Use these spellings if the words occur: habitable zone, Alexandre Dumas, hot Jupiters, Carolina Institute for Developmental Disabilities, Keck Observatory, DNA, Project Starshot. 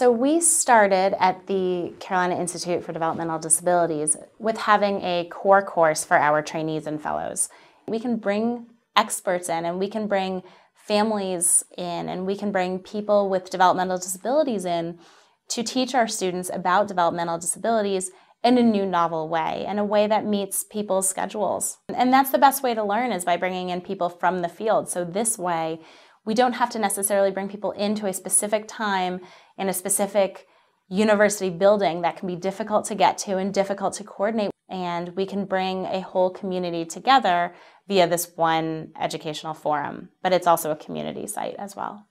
So we started at the Carolina Institute for Developmental Disabilities with having a core course for our trainees and fellows. We can bring experts in, and we can bring families in, and we can bring people with developmental disabilities in to teach our students about developmental disabilities in a new, novel way, in a way that meets people's schedules. And that's the best way to learn, is by bringing in people from the field. So this way, we don't have to necessarily bring people into a specific time in a specific university building that can be difficult to get to and difficult to coordinate. And we can bring a whole community together via this one educational forum, but it's also a community site as well.